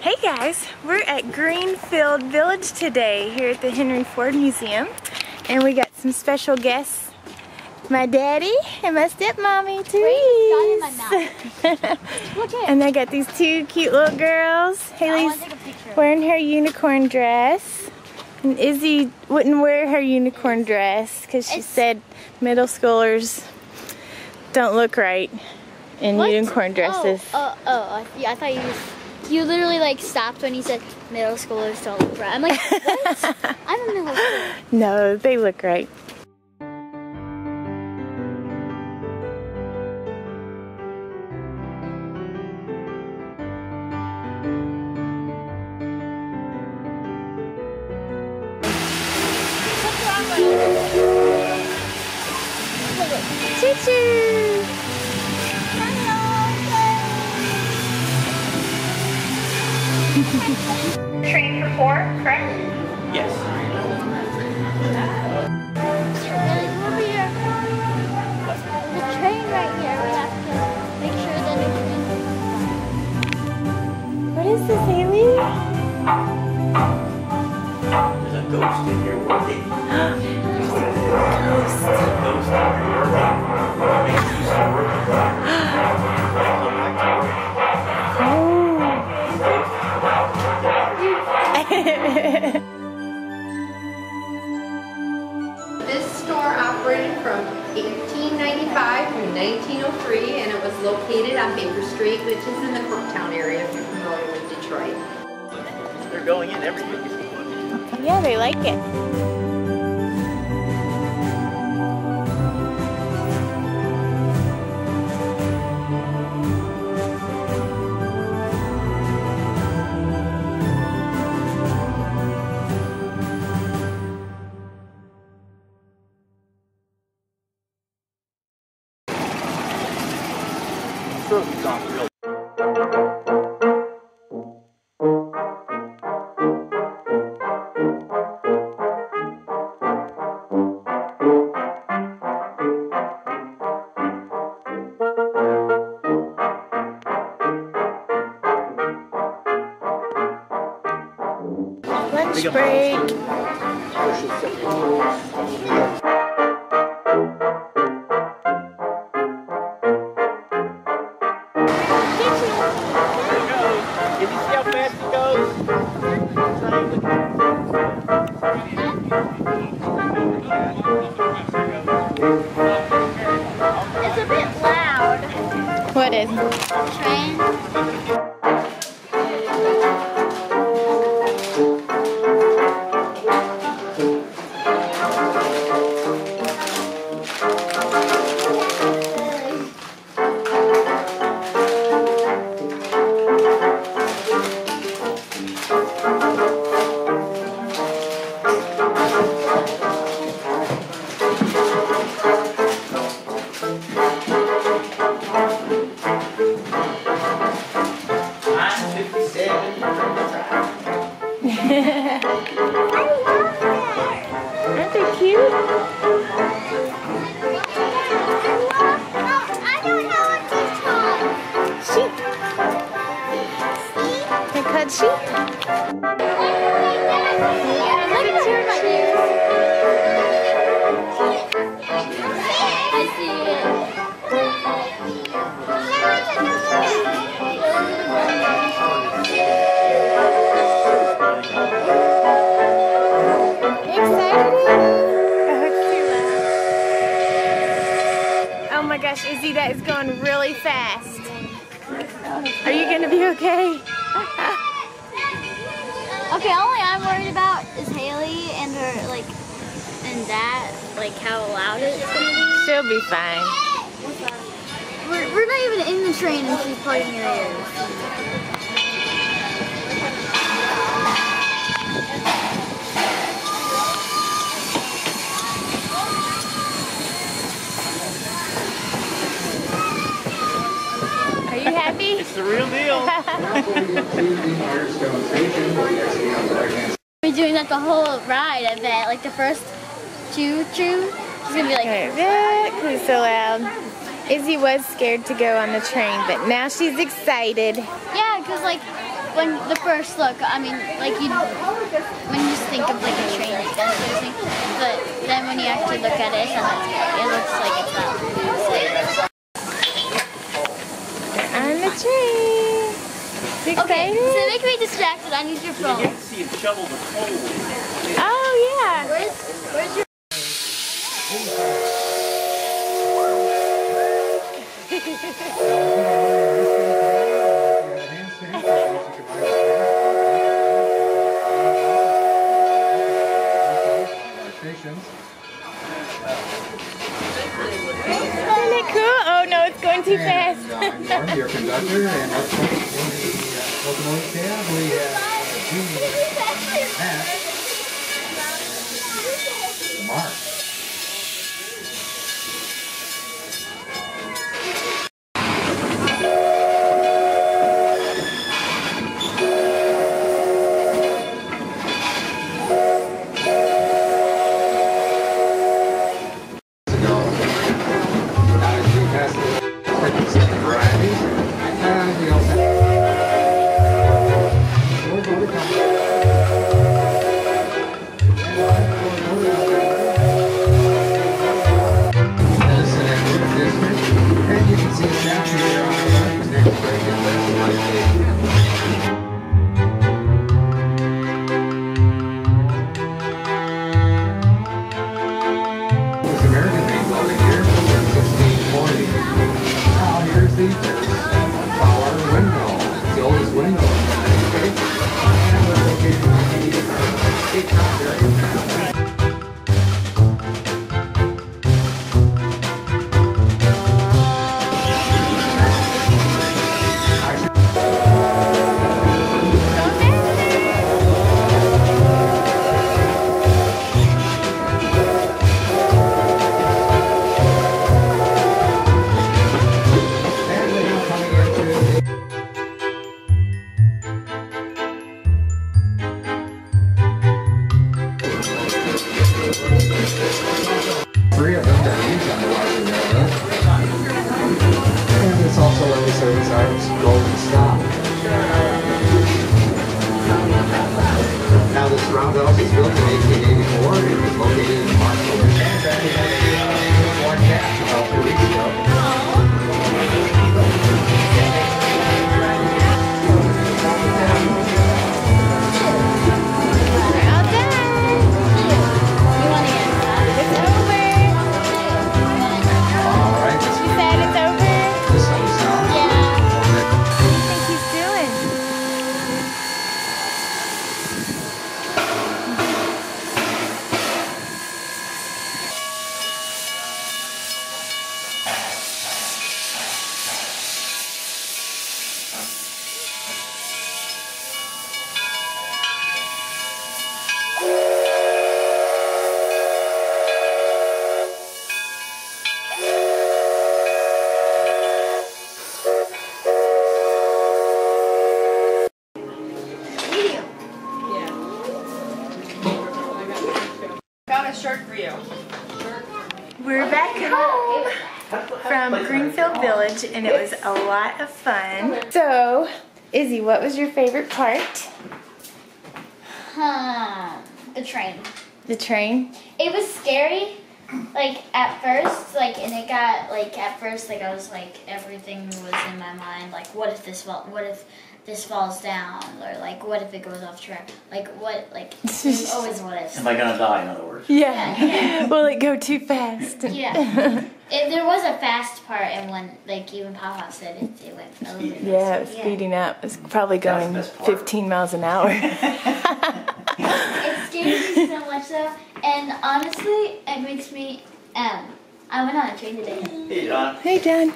Hey guys, we're at Greenfield Village today here at the Henry Ford Museum, and we got some special guests, my daddy and my stepmommy Therese. And I got these two cute little girls. Haley's wearing her unicorn dress, and Izzy wouldn't wear her unicorn dress because she said middle schoolers don't look right in unicorn dresses. I thought you just... You literally like stopped when he said middle schoolers don't look right. I'm like, what? I'm a middle schooler. No, they look right. Choo-choo! Train for 4, correct? Yes. The train right here, we have to make sure that it can... What is this, Haley? There's a ghost in here, what is it? This store operated from 1895 to 1903, and it was located on Paper Street, which is in the Corktown area if you're familiar with Detroit. They're going in every week. Yeah, they like it. Lunch break. What is? Train. Sheep. Look at your shoes. I see it. Excited? Oh my gosh, Izzy, that is going really fast. Are you going to be okay? Okay, only I'm worried about is Haley and her, how loud it's gonna be. She'll be fine. We're not even in the train and she's plugging her ears. Are you happy? It's the real deal. We're doing like the whole ride, I bet. Like the first choo-choo. She's gonna be like, that was so loud. Izzy was scared to go on the train, but now she's excited. Yeah, because like when the first look, I mean, like you, when you just think of like a train, it's kind of confusing. But then when you actually look at it, it looks like it's not. I'm a train. It's okay, so make me distracted. I need your phone. You can see it shovel the coal. Oh yeah. Where's your? Your conductor, and up front in the locomotive cab we have Julie, Matt, and Mark. We're back home from Greenfield Village, and it was a lot of fun. So, Izzy, what was your favorite part? The train. The train? It was scary, like at first, I was like, everything was in my mind, like what if this falls down, or like what if it goes off track, like what, like there's always what ifs. Am I gonna die, in other words? Yeah. Will it go too fast? Yeah. There was a fast part, and when like even Papa said it, it went a little bit. Yeah, it was speeding up. It's probably going 15 miles an hour. It scares me so much though, and honestly, it makes me I went on a train today. Hey, Don. Hey, Don.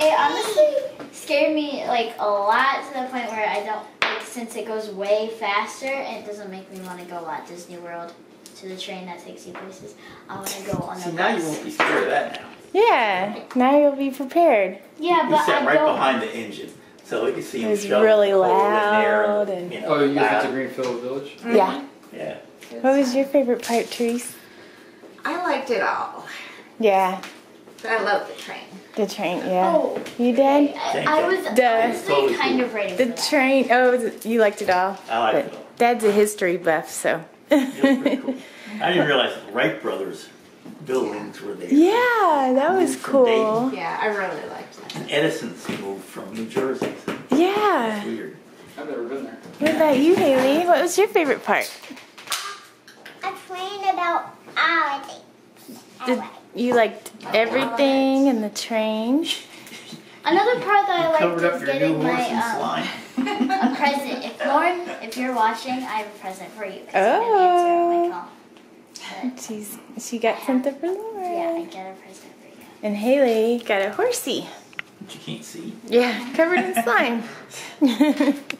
It honestly scared me like a lot, to the point where I don't, like, since it goes way faster, and it doesn't make me want to go at Disney World to the train that takes you places. I want to go on a bus. Now you won't be scared of that now. Yeah, now you'll be prepared. Yeah, but I right behind the engine, so you can see it's really loud. And, you know, oh, you went to Greenfield Village? Mm -hmm. Yeah. Yeah. What was your favorite part, Therese? I liked it all. Yeah, I love the train. The train, yeah. Oh, you did? I was honestly kind of ready for that. The train, oh, you liked it all? I liked it all. Dad's a history buff, so. It was pretty cool. I didn't realize the Wright Brothers buildings were there. Yeah, that was cool. Yeah, I really liked that. And Edison's moved from New Jersey. So yeah. That's weird. I've never been there. What about you, Haley? What was your favorite part? I complained about all of it. You liked everything and the train. Another part that I liked was getting my a present. If Lauren, if you're watching, I have a present for you. Oh. She got something for Lauren. Yeah, I got a present for you. And Haley got a horsey. But you can't see. Yeah, covered in slime.